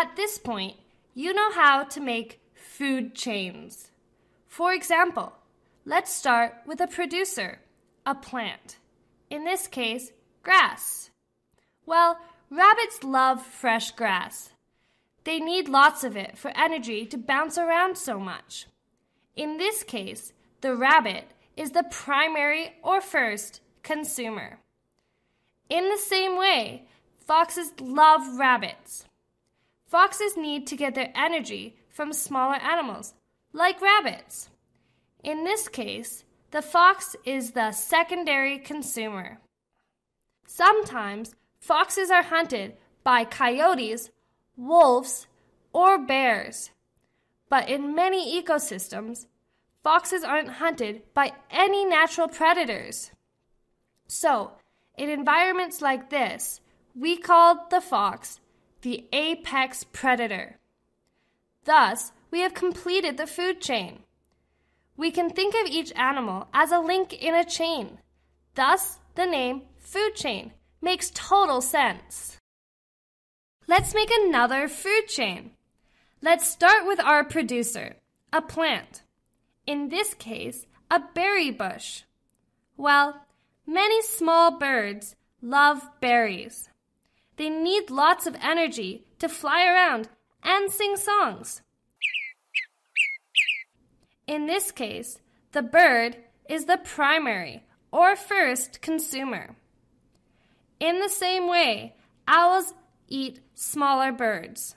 At this point, you know how to make food chains. For example, let's start with a producer, a plant. In this case, grass. Well, rabbits love fresh grass. They need lots of it for energy to bounce around so much. In this case, the rabbit is the primary or first consumer. In the same way, foxes love rabbits. Foxes need to get their energy from smaller animals, like rabbits. In this case, the fox is the secondary consumer. Sometimes, foxes are hunted by coyotes, wolves, or bears. But in many ecosystems, foxes aren't hunted by any natural predators. So, in environments like this, we call the fox the apex predator. Thus, we have completed the food chain. We can think of each animal as a link in a chain. Thus, the name food chain makes total sense. Let's make another food chain. Let's start with our producer, a plant. In this case, a berry bush. Well, many small birds love berries. They need lots of energy to fly around and sing songs. In this case, the bird is the primary or first consumer. In the same way, owls eat smaller birds.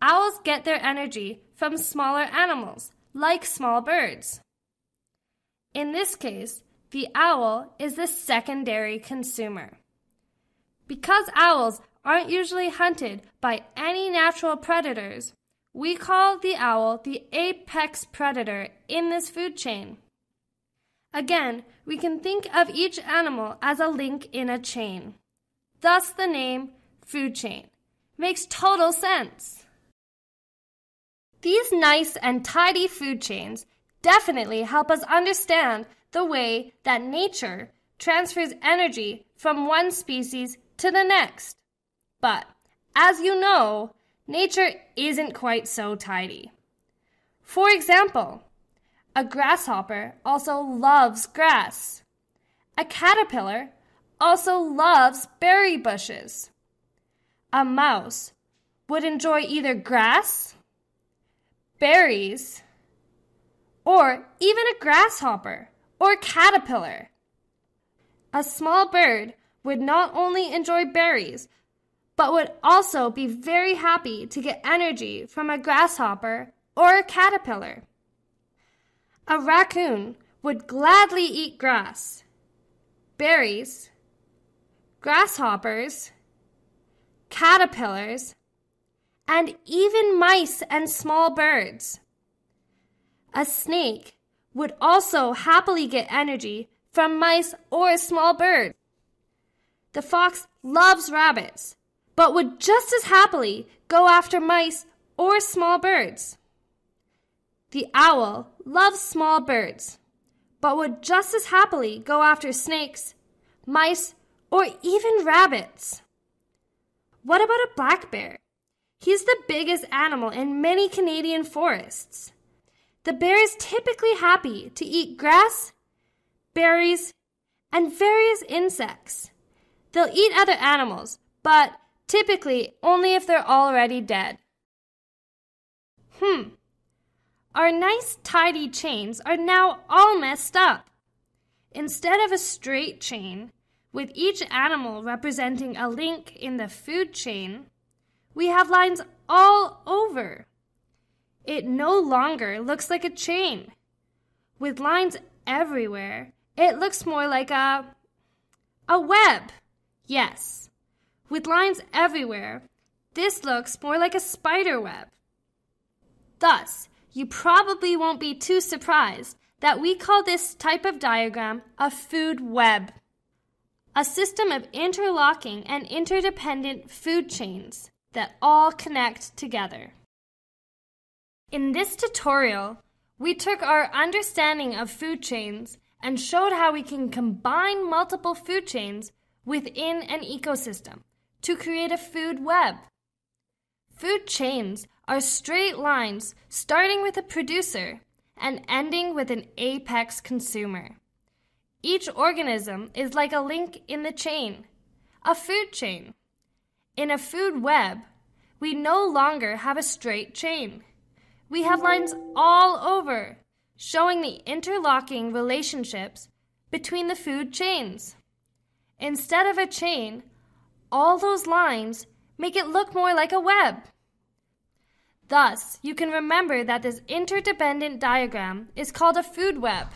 Owls get their energy from smaller animals, like small birds. In this case, the owl is the secondary consumer. Because owls aren't usually hunted by any natural predators, we call the owl the apex predator in this food chain. Again, we can think of each animal as a link in a chain. Thus, the name food chain makes total sense. These nice and tidy food chains definitely help us understand the way that nature transfers energy from one species to the next. But, as you know, nature isn't quite so tidy. For example, a grasshopper also loves grass. A caterpillar also loves berry bushes. A mouse would enjoy either grass, berries, or even a grasshopper or caterpillar. A small bird would not only enjoy berries, but would also be very happy to get energy from a grasshopper or a caterpillar. A raccoon would gladly eat grass, berries, grasshoppers, caterpillars, and even mice and small birds. A snake would also happily get energy from mice or small birds. The fox loves rabbits, but would just as happily go after mice or small birds. The owl loves small birds, but would just as happily go after snakes, mice, or even rabbits. What about a black bear? He's the biggest animal in many Canadian forests. The bear is typically happy to eat grass, berries, and various insects. They'll eat other animals, but typically only if they're already dead. Our nice, tidy chains are now all messed up. Instead of a straight chain, with each animal representing a link in the food chain, we have lines all over. It no longer looks like a chain. With lines everywhere, it looks more like a web. Yes, with lines everywhere, this looks more like a spider web. Thus, you probably won't be too surprised that we call this type of diagram a food web. A system of interlocking and interdependent food chains that all connect together. In this tutorial, we took our understanding of food chains and showed how we can combine multiple food chains within an ecosystem to create a food web. Food chains are straight lines starting with a producer and ending with an apex consumer. Each organism is like a link in the chain, a food chain. In a food web, we no longer have a straight chain. We have lines all over, showing the interlocking relationships between the food chains. Instead of a chain, all those lines make it look more like a web. Thus, you can remember that this interdependent diagram is called a food web.